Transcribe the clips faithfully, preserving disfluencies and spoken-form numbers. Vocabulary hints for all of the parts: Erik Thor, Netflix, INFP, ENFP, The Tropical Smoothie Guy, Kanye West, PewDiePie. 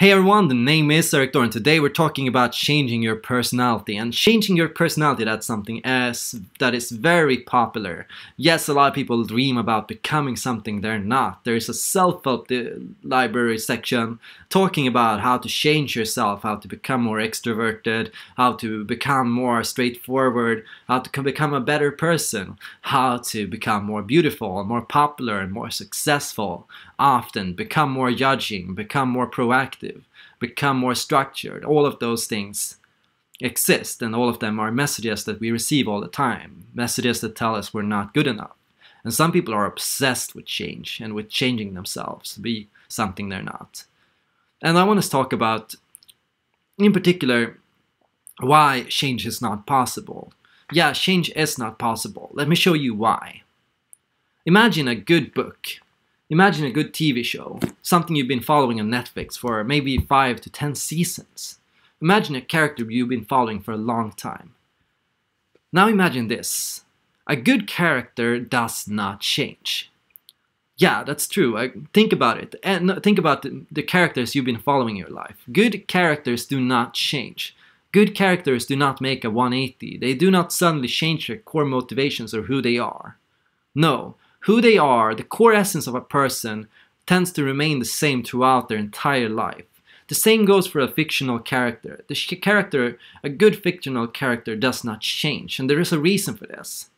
Hey everyone, the name is Erik Thor and today we're talking about changing your personality. And changing your personality, that's something as that is very popular. Yes, a lot of people dream about becoming something they're not. There is a self-help library section talking about how to change yourself, how to become more extroverted, how to become more straightforward, how to become a better person, how to become more beautiful, more popular, and more successful. Often become more judging, become more proactive, become more structured. All of those things exist, and all of them are messages that we receive all the time, messages that tell us we're not good enough. And some people are obsessed with change and with changing themselves to be something they're not. And I want to talk about, in particular, why change is not possible. Yeah, change is not possible. Let me show you why. Imagine a good book. Imagine a good T V show, something you've been following on Netflix for maybe five to ten seasons. Imagine a character you've been following for a long time. Now imagine this. A good character does not change. Yeah, that's true. I, think about it. And think about the, the characters you've been following in your life. Good characters do not change. Good characters do not make a one eighty. They do not suddenly change their core motivations or who they are. No. Who they are, the core essence of a person, tends to remain the same throughout their entire life. The same goes for a fictional character. The character, a good fictional character, does not change, and there is a reason for this.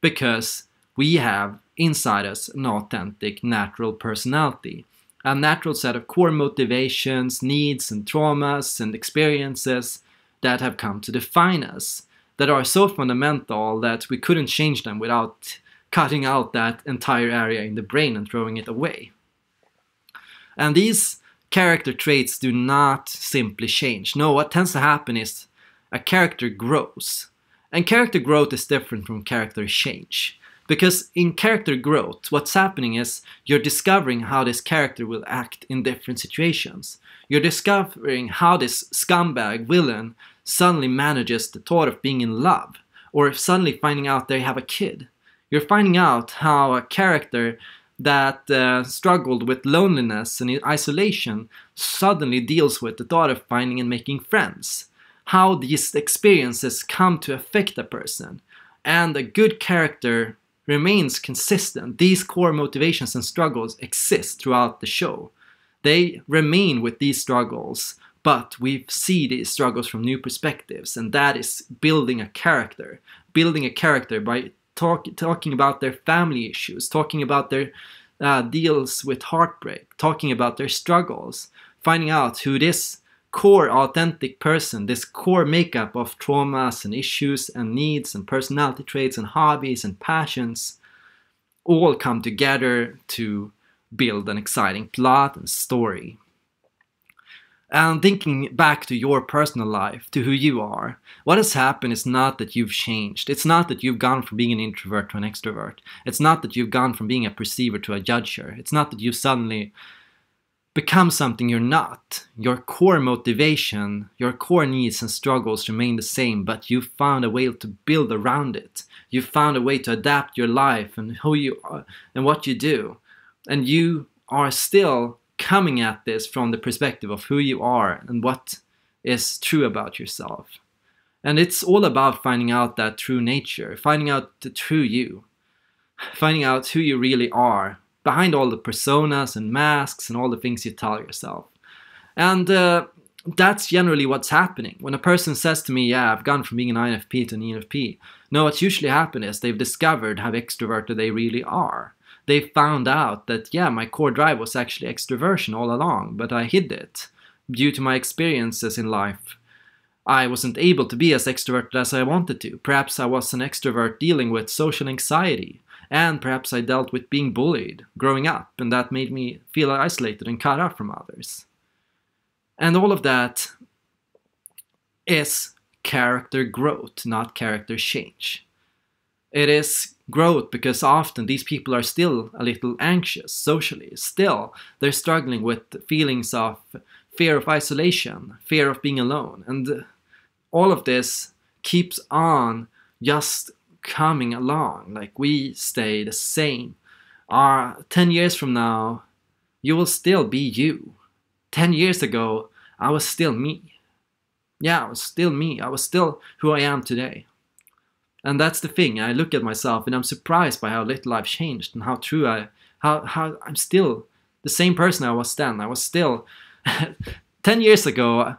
Because we have inside us an authentic, natural personality. A natural set of core motivations, needs, and traumas, and experiences that have come to define us, that are so fundamental that we couldn't change them without cutting out that entire area in the brain and throwing it away. And these character traits do not simply change. No, what tends to happen is a character grows. And character growth is different from character change. Because in character growth, what's happening is you're discovering how this character will act in different situations. You're discovering how this scumbag villain suddenly manages the thought of being in love, or suddenly finding out they have a kid. You're finding out how a character that uh, struggled with loneliness and isolation suddenly deals with the thought of finding and making friends. How these experiences come to affect a person. And a good character remains consistent. These core motivations and struggles exist throughout the show. They remain with these struggles, but we see these struggles from new perspectives. And that is building a character. Building a character by Talk, talking about their family issues, talking about their uh, deals with heartbreak, talking about their struggles, finding out who this core authentic person, this core makeup of traumas and issues and needs and personality traits and hobbies and passions all come together to build an exciting plot and story. And thinking back to your personal life, to who you are, what has happened is not that you've changed. It's not that you've gone from being an introvert to an extrovert. It's not that you've gone from being a perceiver to a judger. It's not that you've suddenly become something you're not. Your core motivation, your core needs and struggles remain the same, but you've found a way to build around it. You've found a way to adapt your life and who you are and what you do. And you are still coming at this from the perspective of who you are and what is true about yourself. And it's all about finding out that true nature, finding out the true you, finding out who you really are behind all the personas and masks and all the things you tell yourself. And uh, that's generally what's happening. When a person says to me, yeah, I've gone from being an I N F P to an E N F P, no, what's usually happened is they've discovered how extroverted they really are. They found out that, yeah, my core drive was actually extroversion all along, but I hid it. Due to my experiences in life, I wasn't able to be as extroverted as I wanted to. Perhaps I was an extrovert dealing with social anxiety, and perhaps I dealt with being bullied growing up, and that made me feel isolated and cut off from others. And all of that is character growth, not character change. It is growth because often these people are still a little anxious socially. Still, they're struggling with feelings of fear of isolation, fear of being alone. And all of this keeps on just coming along. Like, we stay the same. Uh, ten years from now, you will still be you. ten years ago, I was still me. Yeah, I was still me. I was still who I am today. And that's the thing. I look at myself and I'm surprised by how little I've changed and how true I, how, how I'm still the same person I was then. I was still ten years ago,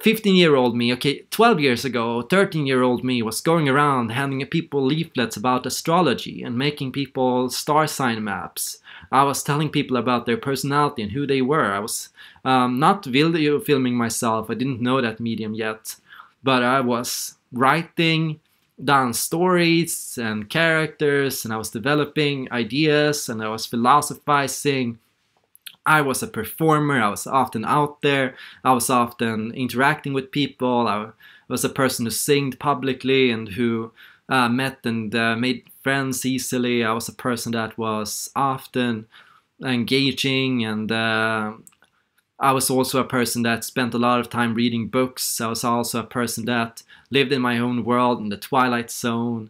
fifteen year old me, okay, twelve years ago, thirteen year old me was going around handing people leaflets about astrology and making people star sign maps. I was telling people about their personality and who they were. I was um, not video filming myself, I didn't know that medium yet, but I was writing down stories and characters, and I was developing ideas, and I was philosophizing. I was a performer, I was often out there, I was often interacting with people, I was a person who sang publicly and who uh, met and uh, made friends easily. I was a person that was often engaging, and uh, I was also a person that spent a lot of time reading books. I was also a person that lived in my own world, in the Twilight Zone.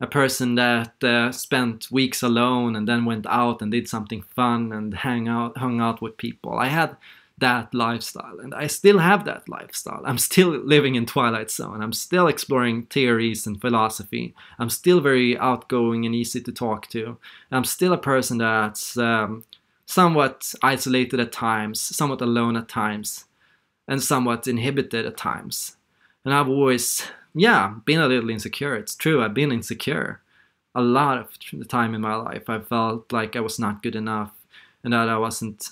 A person that uh, spent weeks alone and then went out and did something fun and hang out, hung out with people. I had that lifestyle, and I still have that lifestyle. I'm still living in Twilight Zone. I'm still exploring theories and philosophy. I'm still very outgoing and easy to talk to. I'm still a person that's um, somewhat isolated at times, somewhat alone at times, and somewhat inhibited at times. And I've always... yeah, been a little insecure. It's true, I've been insecure a lot of the time in my life. I felt like I was not good enough and that I wasn't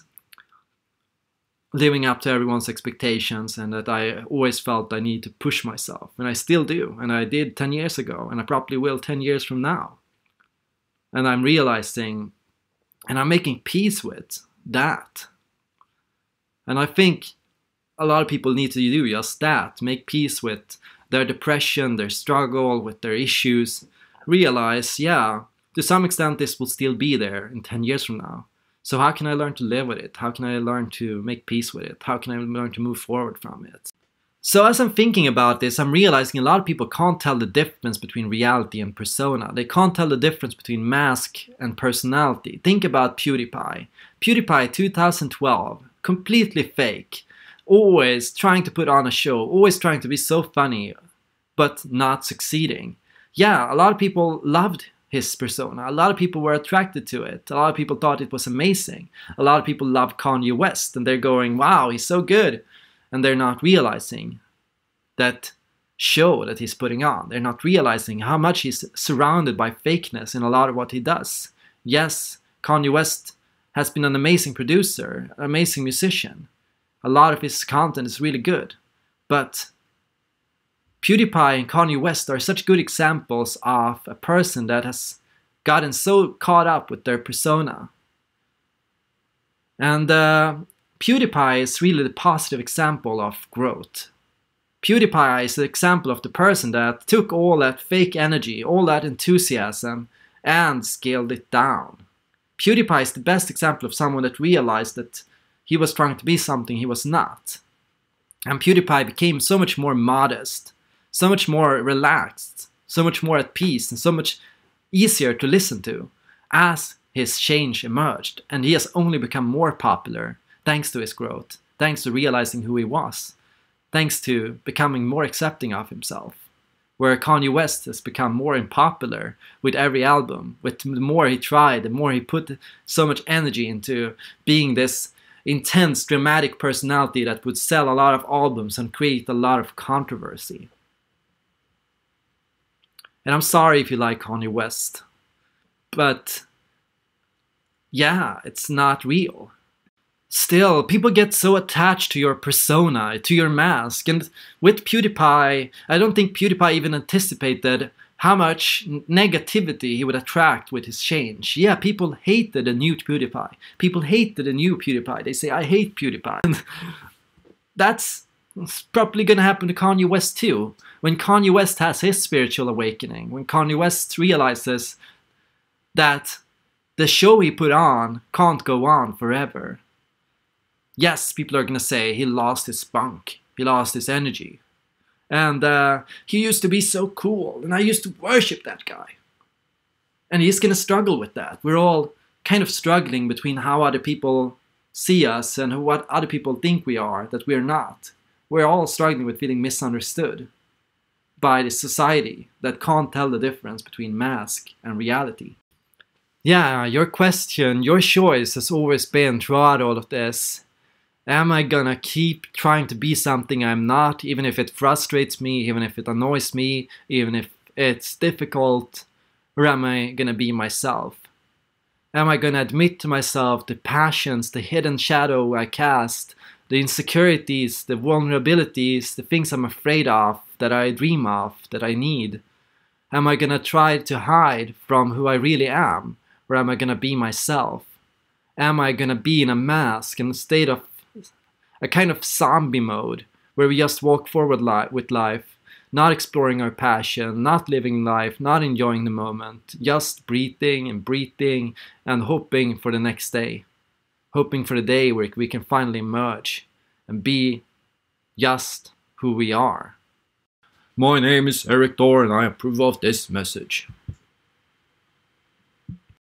living up to everyone's expectations, and that I always felt I need to push myself. And I still do, and I did ten years ago, and I probably will ten years from now. And I'm realizing, and I'm making peace with that. And I think a lot of people need to do just that, make peace with their depression, their struggle with their issues, realize, yeah, to some extent this will still be there in ten years from now. So how can I learn to live with it? How can I learn to make peace with it? How can I learn to move forward from it? So as I'm thinking about this, I'm realizing a lot of people can't tell the difference between reality and persona. They can't tell the difference between mask and personality. Think about PewDiePie. PewDiePie two thousand twelve, completely fake. Always trying to put on a show, always trying to be so funny, but not succeeding. Yeah, a lot of people loved his persona. A lot of people were attracted to it. A lot of people thought it was amazing. A lot of people love Kanye West, and they're going, wow, he's so good. And they're not realizing that show that he's putting on. They're not realizing how much he's surrounded by fakeness in a lot of what he does. Yes, Kanye West has been an amazing producer, an amazing musician. A lot of his content is really good, but PewDiePie and Kanye West are such good examples of a person that has gotten so caught up with their persona. And uh, PewDiePie is really the positive example of growth. PewDiePie is the example of the person that took all that fake energy, all that enthusiasm, and scaled it down. PewDiePie is the best example of someone that realized that he was trying to be something he was not. And PewDiePie became so much more modest, so much more relaxed, so much more at peace, and so much easier to listen to as his change emerged. And he has only become more popular thanks to his growth, thanks to realizing who he was, thanks to becoming more accepting of himself. Where Kanye West has become more unpopular with every album, with the more he tried, the more he put so much energy into being this intense, dramatic personality that would sell a lot of albums and create a lot of controversy. And I'm sorry if you like Kanye West, but yeah, it's not real. Still, people get so attached to your persona, to your mask, and with PewDiePie, I don't think PewDiePie even anticipated how much negativity he would attract with his change. Yeah, people hated the new PewDiePie. People hated the new PewDiePie. They say, I hate PewDiePie. And that's probably gonna happen to Kanye West too. When Kanye West has his spiritual awakening, when Kanye West realizes that the show he put on can't go on forever. Yes, people are gonna say he lost his spunk. He lost his energy. And uh, he used to be so cool, and I used to worship that guy. And he's gonna struggle with that. We're all kind of struggling between how other people see us and who, what other people think we are that we're not. We're all struggling with feeling misunderstood by the society that can't tell the difference between mask and reality. Yeah, your question, your choice has always been throughout all of this, am I gonna keep trying to be something I'm not, even if it frustrates me, even if it annoys me, even if it's difficult, or am I gonna be myself? Am I gonna admit to myself the passions, the hidden shadow I cast, the insecurities, the vulnerabilities, the things I'm afraid of, that I dream of, that I need? Am I gonna try to hide from who I really am, or am I gonna be myself? Am I gonna be in a mask, in a state of a kind of zombie mode, where we just walk forward li with life, not exploring our passion, not living life, not enjoying the moment, just breathing and breathing and hoping for the next day. Hoping for the day where we can finally emerge and be just who we are. My name is Erik Thor and I approve of this message.